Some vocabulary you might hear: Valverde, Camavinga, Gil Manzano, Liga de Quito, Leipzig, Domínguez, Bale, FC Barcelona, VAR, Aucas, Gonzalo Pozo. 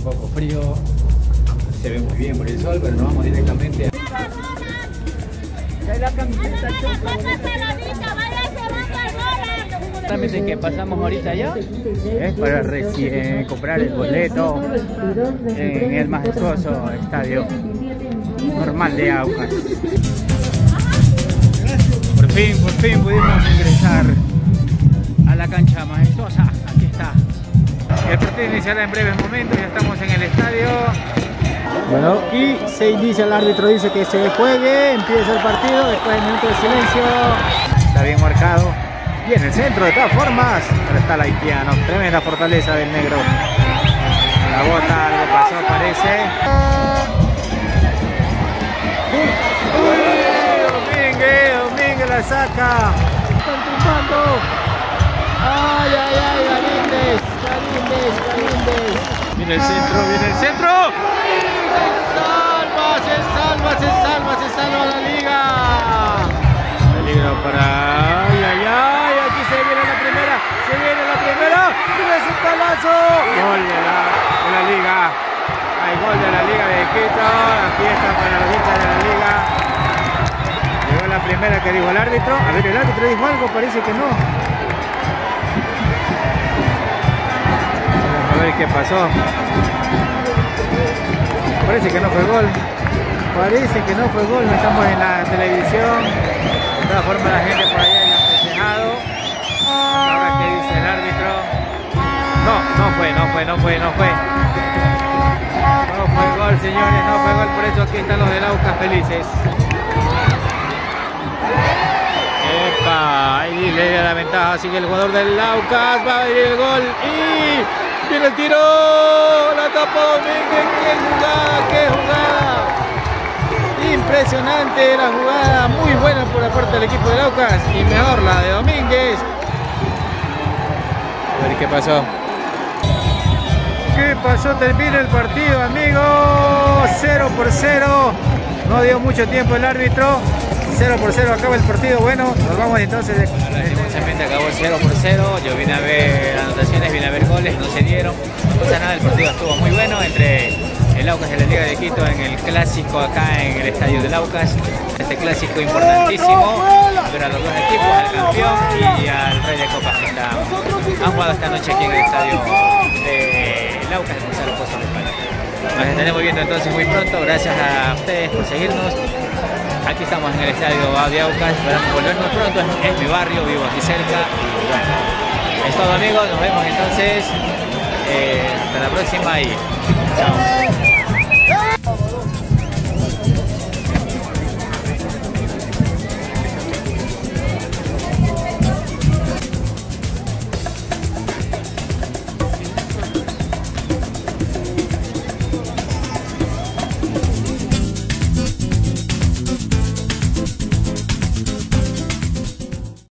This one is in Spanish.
un poco frío, se ve muy bien por el sol, pero nos vamos directamente a... Exactamente, que pasamos ahorita ya es para recién comprar el boleto en el majestuoso estadio normal de Aucas. Por fin pudimos ingresar a la cancha majestuosa. Aquí está. El partido iniciará en breves momentos, ya estamos en el estadio. Bueno, y se inicia, el árbitro dice que se juegue, empieza el partido, después del minuto de silencio. Está bien marcado. Y en el centro, de todas formas, pero está el haitiano. Tremenda fortaleza del negro. La bota, algo pasó, parece. Domínguez la saca. Están tumbando. Ay, ay, ay, Domínguez. Viene el centro, Se salva la liga. Peligro para... Ay, ay, ay, aquí se viene la primera. Mira ese palazo. Gol de la liga. Hay gol de la Liga de Quito. La fiesta para los hinchas de la liga. La primera que dijo el árbitro, a ver, el árbitro dijo algo, parece que no. A ver qué pasó. Parece que no fue gol. No estamos en la televisión. De todas formas, la gente por allá ya ha festejado. Ahora que dice el árbitro. No fue gol, señores, no fue gol. Por eso aquí están los del Aucas felices. ¡Epa! Ahí le da la ventaja, así que el jugador del Aucas va a venir el gol y viene el tiro, la tapó Domínguez. ¡Qué jugada! Impresionante la jugada, muy buena por la parte del equipo del Aucas y mejor la de Domínguez. A ver qué pasó. Termina el partido, amigos. 0-0. No dio mucho tiempo el árbitro. 0-0 acaba el partido. Bueno, nos vamos entonces. Lastimosamente acabó 0-0. Yo vine a ver anotaciones, vine a ver goles, no se dieron. No pasa nada, el partido estuvo muy bueno entre el Aucas de la Liga de Quito en el clásico acá en el estadio del Aucas. Este clásico importantísimo para los dos equipos, al campeón y al rey de copas que está, han jugado esta noche aquí en el estadio del Aucas de Gonzalo Pozo de España. Nos estaremos viendo entonces muy pronto. Gracias a ustedes por seguirnos. Aquí estamos en el estadio de Aucas, esperamos volvernos pronto, es mi barrio, vivo aquí cerca. Y bueno, es todo amigos, nos vemos entonces, hasta la próxima y chao.